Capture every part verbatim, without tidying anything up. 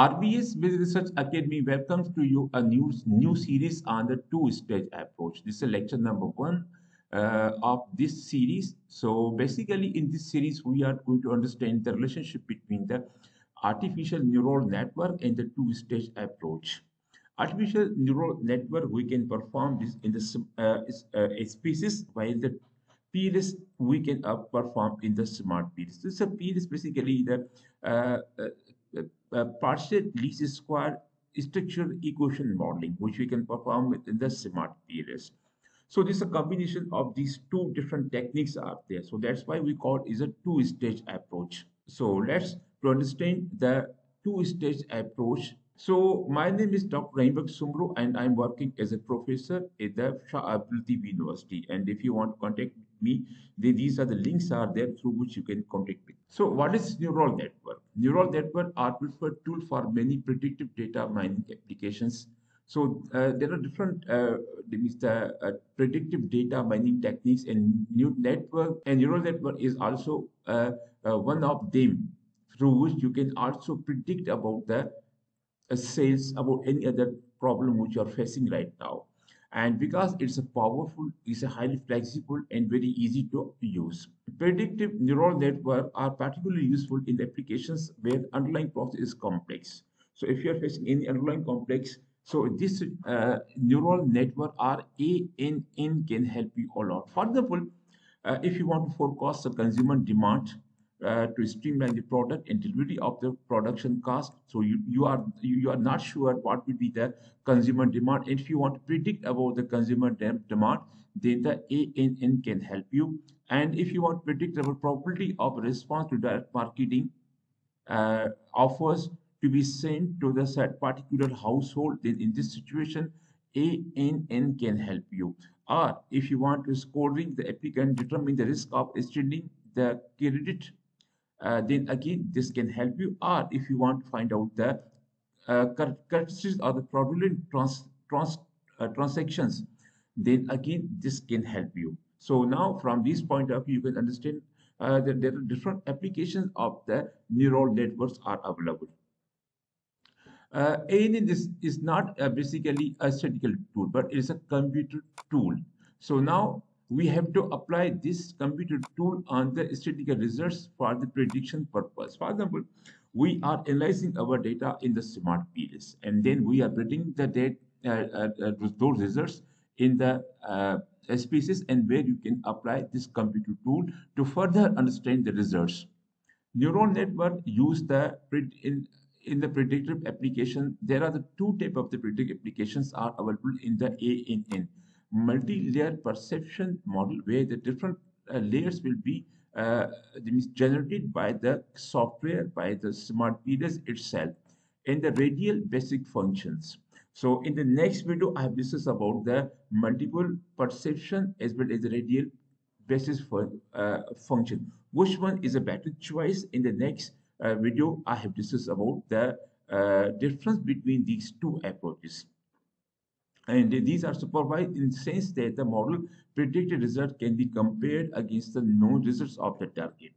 R B S Business Research Academy welcomes to you a new, new series on the two-stage approach. This is lecture number one uh, of this series. So basically in this series, we are going to understand the relationship between the artificial neural network and the two-stage approach. Artificial neural network, we can perform this in the uh, uh, S P S S, while the P L S we can uh, perform in the SmartPLS. This is a P L S basically the uh, uh, Uh, partial least square structural equation modeling, which we can perform with the SmartPLS. So this is a combination of these two different techniques are there. So that's why we call it is a two-stage approach. So let's to understand the two-stage approach. So my name is Doctor Rainbow Sumro, and I'm working as a professor at the Shah Abdulthi University. And if you want to contact me, they, these are the links are there through which you can contact me. So what is neural network? Neural network are preferred tool for many predictive data mining applications. So uh, there are different uh, the, uh, predictive data mining techniques, and new network and neural network is also uh, uh, one of them through which you can also predict about the uh, sales, about any other problem which you are facing right now. And because it's a powerful, it's a highly flexible and very easy to use. Predictive neural networks are particularly useful in applications where the underlying process is complex. So if you are facing any underlying complex, so this uh, neural network or A N N can help you a lot. For example, uh, if you want to forecast the consumer demand uh, to streamline the product and delivery of the production cost, so you, you are you, you are not sure what would be the consumer demand. If you want to predict about the consumer de demand, then the A N N can help you. And if you want to predict about probability of response to direct marketing uh, offers to be sent to the said particular household, then in this situation, A N N can help you. Or if you want to scoring the applicant, determine the risk of extending the credit, uh, then again, this can help you. Or if you want to find out the uh, characteristics or the fraudulent trans, trans, uh, transactions, then again, this can help you. So now from this point of view, you can understand uh, that there are different applications of the neural networks are available. Uh, A N N is, is not uh, basically a statistical tool, but it is a computer tool. So now we have to apply this computer tool on the statistical results for the prediction purpose. For example, we are analyzing our data in the SmartPLS, and then we are predicting the data, uh, uh, those results in the uh, S P S S, and where you can apply this computer tool to further understand the results. Neural network use the in, in the predictive application. There are the two types of the predictive applications are available in the A N N. Multi-layer perception model, where the different uh, layers will be uh, generated by the software, by the SmartPLS itself, and the radial basic functions. So in the next video, I have discussed about the multiple perception as well as the radial basis for uh, function. Which one is a better choice? In the next uh, video, I have discussed about the uh, difference between these two approaches. And these are supervised in the sense that the model predicted result can be compared against the known results of the target.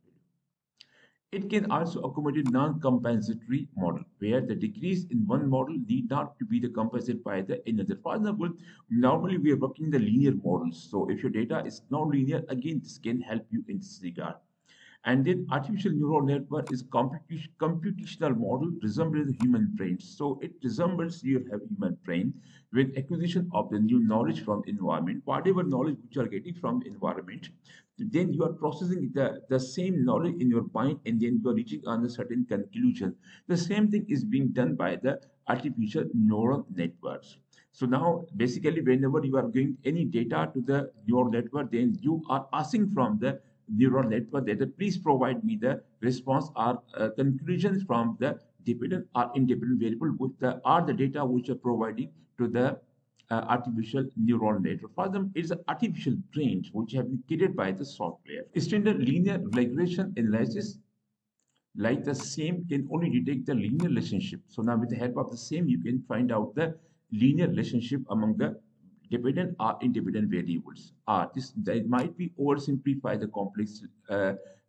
It can also accommodate non-compensatory model, where the decrease in one model need not to be the compensated by the another. For example, normally we are working the linear models. So if your data is non-linear, again, this can help you in this regard. And then artificial neural network is computation, computational model resembles the human brain. So it resembles your human brain with acquisition of the new knowledge from environment. Whatever knowledge which you are getting from environment, then you are processing the, the same knowledge in your mind, and then you are reaching on a certain conclusion. The same thing is being done by the artificial neural networks. So now basically whenever you are giving any data to the neural network, then you are asking from the neural network that uh, please provide me the response or uh, conclusions from the dependent or independent variable with the are the data which are providing to the uh, artificial neural network. For them, it is an artificial brain which have been created by the software. Standard linear regression analysis like the same can only detect the linear relationship. So now with the help of the same, you can find out the linear relationship among the dependent or independent variables. Uh, this that might be oversimplify the complex uh,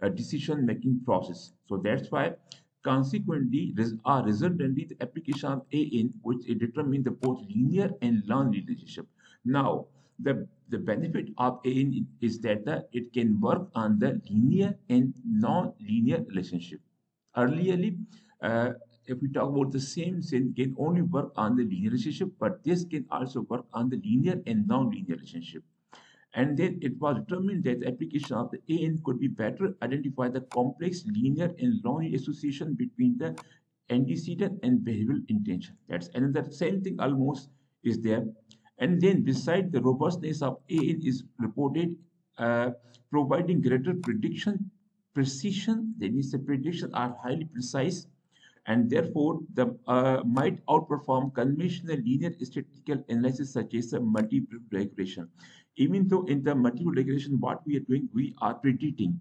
uh, decision making process. So that's why Consequently, are resultantly the application of A N, which determines the both linear and long relationship. Now, the, the benefit of A N is that the, it can work on the linear and non-linear relationship. Earlierly, uh, if we talk about the same, same can only work on the linear relationship, but this can also work on the linear and non-linear relationship. And then it was determined that the application of the A N could be better identify the complex linear and non-linear association between the antecedent and behavioral intention. That's another same thing almost is there. And then beside the robustness of A N is reported uh, providing greater prediction, precision, that means the predictions are highly precise and therefore the uh, might outperform conventional linear statistical analysis such as a multiple regression. Even though in the multiple regression, what we are doing, we are predicting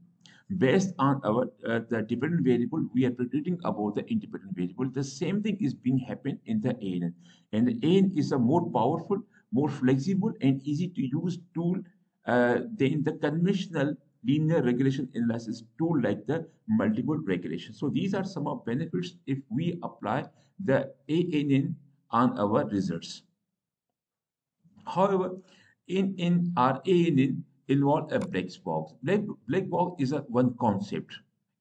based on our uh, the dependent variable. We are predicting about the independent variable. The same thing is being happened in the A N N, and the A N N is a more powerful, more flexible, and easy to use tool uh, than the conventional linear regression analysis tool like the multiple regression. So these are some of benefits if we apply the A N N on our results. However, A N N or A N N involve a black box. Black, black box is a one concept.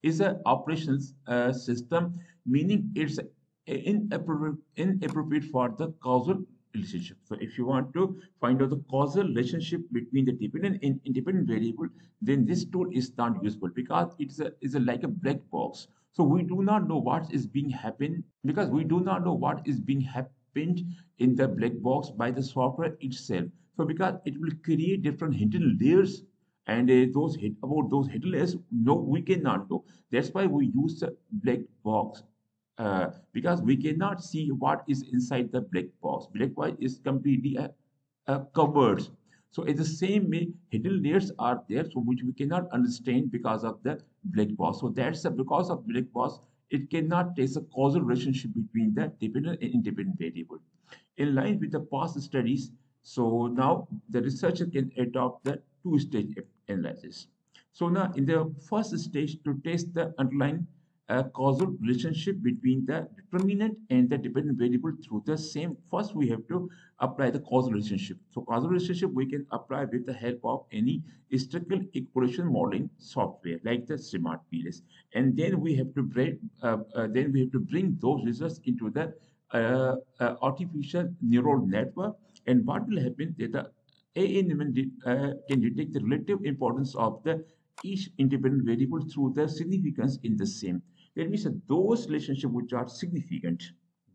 It's an operations uh, system, meaning it's inappropriate, inappropriate for the causal relationship. So if you want to find out the causal relationship between the dependent and independent variable, then this tool is not useful because it's a, it's a like a black box. So we do not know what is being happened because we do not know what is being happened in the black box by the software itself. So because it will create different hidden layers, and uh, those hit about those hidden layers, no, we cannot know. That's why we use the black box, uh, because we cannot see what is inside the black box. Black box is completely a, a covered. So in the same way, hidden layers are there, so which we cannot understand because of the black box. So that's a, because of black box, it cannot trace a causal relationship between the dependent and independent variable. In line with the past studies. So now the researcher can adopt the two-stage analysis. So now in the first stage to test the underlying uh, causal relationship between the determinant and the dependent variable through the same. First we have to apply the causal relationship. So causal relationship we can apply with the help of any statistical equation modeling software like the SmartPLS. And then we have to break, uh, uh, then we have to bring those results into the uh, uh, artificial neural network. And what will happen that the A N N uh, can detect the relative importance of the each independent variable through the significance in the same. That means that those relationships which are significant,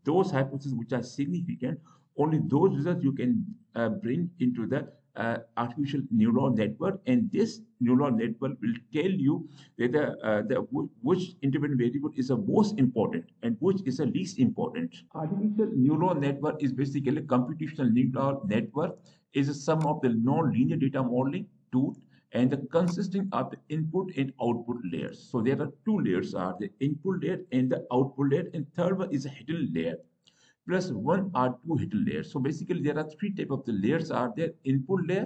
those hypotheses which are significant, only those results you can uh, bring into the uh, artificial neural network, and this neural network will tell you that the, uh, the which independent variable is the most important and which is the least important. Artificial neural network is basically a computational neural network, is a sum of the non-linear data modeling tool and the consisting of the input and output layers. So there are two layers, are the input layer and the output layer, and third one is a hidden layer. Plus one or two hidden layers. So basically there are three types of the layers are there, input layer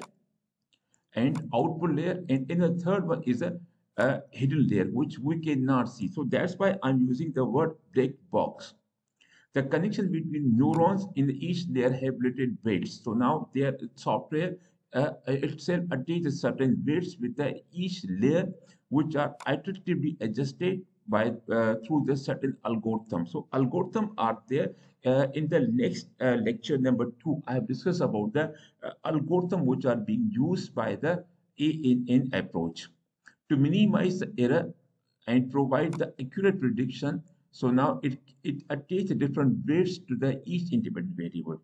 and output layer, and in the third one is a, a hidden layer which we cannot see. So that's why I'm using the word black box. The connection between neurons in each layer have related weights. So now their software uh, itself attaches certain weights with the each layer which are iteratively adjusted by uh, through the certain algorithm. So algorithm are there. Uh, in the next uh, lecture number two, I have discussed about the uh, algorithm which are being used by the A N N approach to minimize the error and provide the accurate prediction. So now it, it attaches different weights to the each independent variable.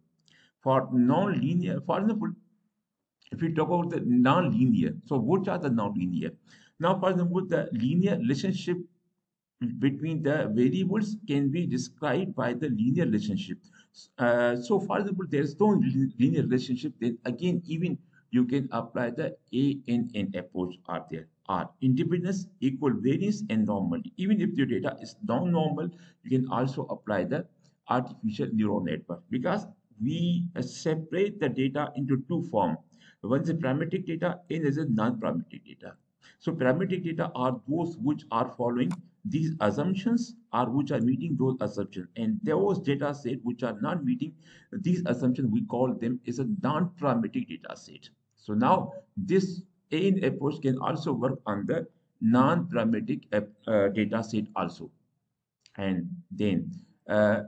For non-linear, for example, if we talk about the non-linear, so what are the non-linear? Now, for example, the linear relationship between the variables can be described by the linear relationship. Uh, so for example, there is no linear relationship, then again even you can apply the A N N approach. Are there are independence, equal variance and normality. Even if your data is non-normal, you can also apply the artificial neural network because we separate the data into two forms. One is the parametric data and is a non-parametric data. So parametric data are those which are following these assumptions or which are meeting those assumptions, and those data set which are not meeting these assumptions, we call them as a non-parametric data set. So now this A N N approach can also work on the non-parametric uh, data set also. And then uh,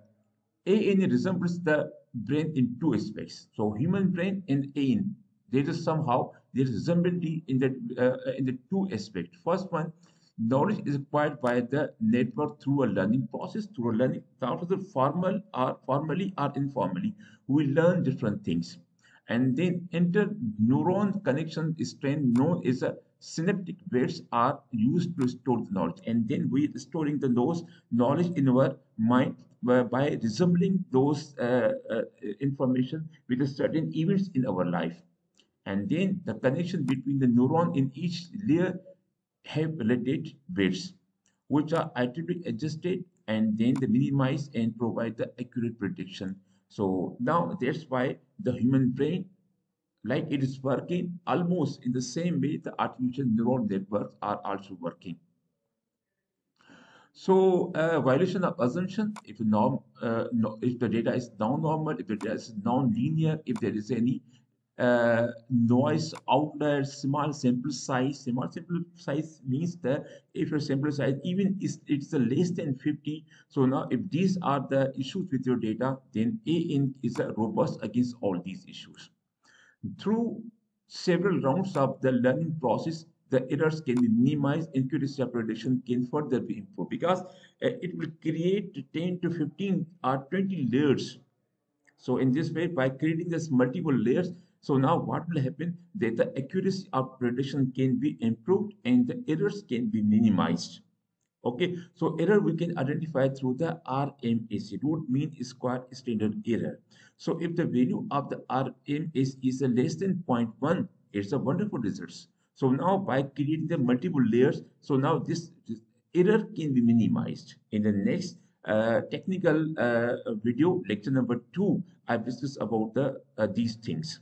A N N resembles the brain in two aspects. So human brain and A N N, there is somehow there is resemblance in the uh, in the two aspects. First one, knowledge is acquired by the network through a learning process, through a learning thousands of formal or formally or informally, we learn different things. And then inter-neuron connection is strain known as a synaptic weights are used to store the knowledge, and then we are storing the those knowledge in our mind by resembling those uh, uh, information with a certain events in our life. And then the connection between the neuron in each layer have related weights, which are iteratively adjusted, and then they minimize and provide the accurate prediction. So now that's why the human brain, like it is working almost in the same way the artificial neural networks are also working. So uh, violation of assumption, if the norm, uh, no, if the data is non-normal, if the data is non-linear, if there is any uh, noise outlier, small sample size. Small sample size means that if your sample size even is it's less than fifty. So now if these are the issues with your data, then A N N is a robust against all these issues. Through several rounds of the learning process, the errors can be minimized and accuracy of prediction can further be improved, because uh, it will create ten to fifteen or twenty layers. So in this way, by creating this multiple layers, so now what will happen that the accuracy of prediction can be improved and the errors can be minimized. Okay, so error we can identify through the R M S E, root mean square standard error. So if the value of the R M S E is less than zero point one, it's a wonderful result. So now by creating the multiple layers, so now this, this error can be minimized. In the next uh, technical uh, video, lecture number two, I've discussed about the uh, these things.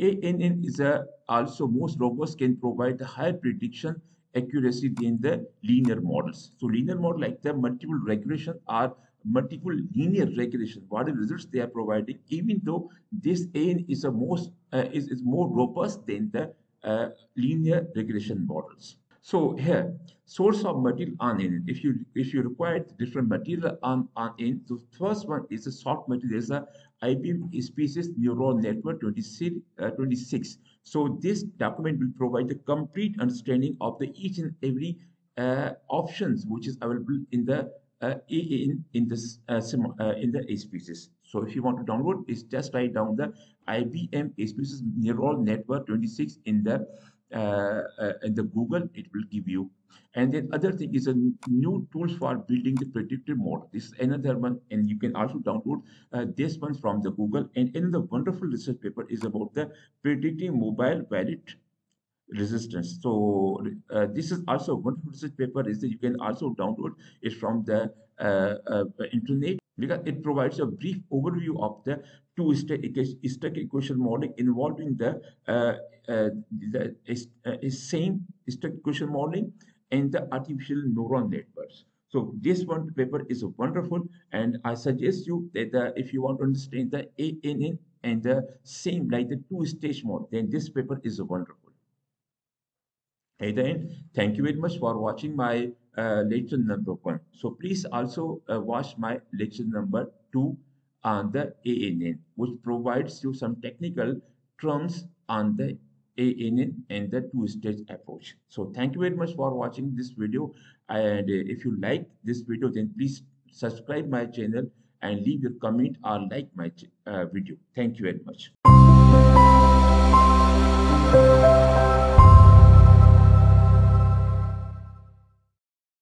A N N is a, also most robust, can provide the higher prediction accuracy than the linear models. So linear model like the multiple regression or multiple linear regression, what are the results they are providing, even though this A N N is a most uh, is, is more robust than the uh, linear regression models. So here source of material on N, if you if you require different material on on N, the first one is a soft material. There is a I B M S P S S neural network twenty-six. So this document will provide the complete understanding of the each and every uh, options which is available in the uh, A N N in this uh, uh, in the S P S S. So if you want to download, is just write down the I B M S P S S neural network twenty-six in the uh, uh, in the Google. It will give you. And then other thing is a new tools for building the predictive model. This is another one, and you can also download uh, this one from the Google. And another wonderful research paper is about the predicting mobile valid resistance. So uh, this is also a wonderful research paper. Is that you can also download it from the uh, uh, internet, because it provides a brief overview of the two-state equation modeling involving the uh, uh, the uh, same state equation modeling and the artificial neural networks. So this one paper is wonderful, and I suggest you that uh, if you want to understand the A N N and the same like the two-stage model, then this paper is wonderful. At the end, thank you very much for watching my uh, lecture number one. So please also uh, watch my lecture number two on the A N N, which provides you some technical terms on the A N N and the two-stage approach. So thank you very much for watching this video, and if you like this video, then please subscribe my channel and leave your comment or like my uh, video. Thank you very much.